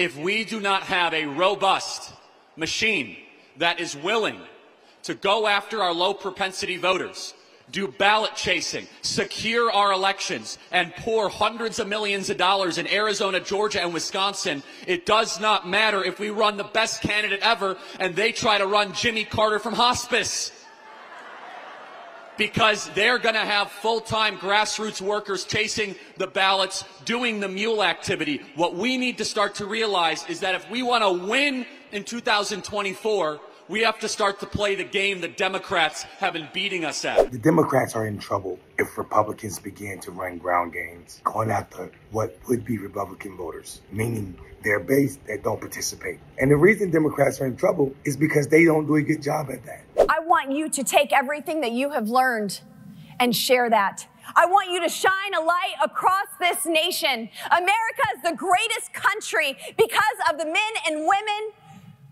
If we do not have a robust machine that is willing to go after our low propensity voters, do ballot chasing, secure our elections, and pour hundreds of millions of dollars in Arizona, Georgia, and Wisconsin, it does not matter if we run the best candidate ever and they try to run Jimmy Carter from hospice. Because they're going to have full-time grassroots workers chasing the ballots, doing the mule activity. What we need to start to realize is that if we want to win in 2024, we have to start to play the game the Democrats have been beating us at. The Democrats are in trouble if Republicans begin to run ground games, going after what would be Republican voters, meaning their base that don't participate. And the reason Democrats are in trouble is because they don't do a good job at that. I want you to take everything that you have learned and share that. I want you to shine a light across this nation. America is the greatest country because of the men and women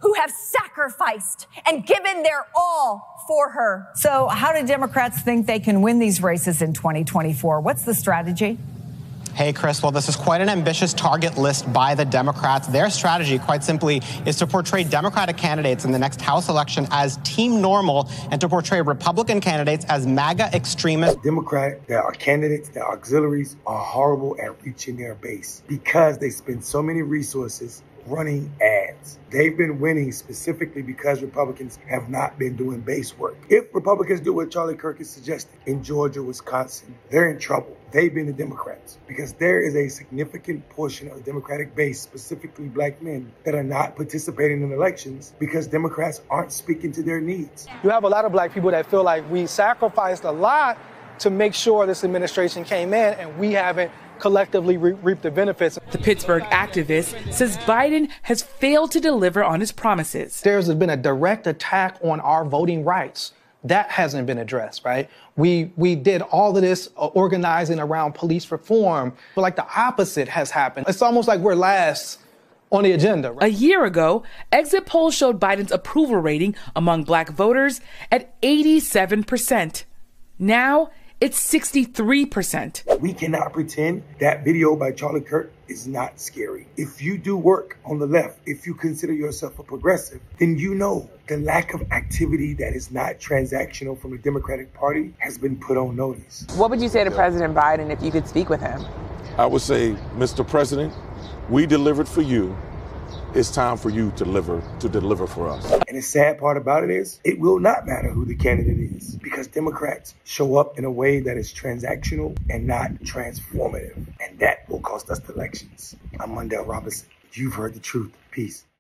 who have sacrificed and given their all for her. So how do Democrats think they can win these races in 2024? What's the strategy? Hey, Chris. Well, this is quite an ambitious target list by the Democrats. Their strategy, quite simply, is to portray Democratic candidates in the next House election as Team Normal and to portray Republican candidates as MAGA extremists. Their auxiliaries are horrible at reaching their base because they spend so many resources running ads. They've been winning specifically because Republicans have not been doing base work. If Republicans do what Charlie Kirk is suggesting in Georgia, Wisconsin, they're in trouble. They've been the Democrats because there is a significant portion of the Democratic base, specifically black men, that are not participating in elections because Democrats aren't speaking to their needs. You have a lot of black people that feel like we sacrificed a lot to make sure this administration came in and we haven't collectively reap the benefits. The Pittsburgh activist says Biden has failed to deliver on his promises. There's been a direct attack on our voting rights. That hasn't been addressed, right? We did all of this organizing around police reform, but like the opposite has happened. It's almost like we're last on the agenda. Right? A year ago, exit polls showed Biden's approval rating among black voters at 87%. Now, it's 63%. We cannot pretend that video by Charlie Kirk is not scary. If you do work on the left, if you consider yourself a progressive, then you know the lack of activity that is not transactional from the Democratic Party has been put on notice. What would you say to President Biden if you could speak with him? I would say, Mr. President, we delivered for you. It's time for you to deliver for us. And the sad part about it is, it will not matter who the candidate is because Democrats show up in a way that is transactional and not transformative. And that will cost us the elections. I'm Mondale Robinson. You've heard the truth. Peace.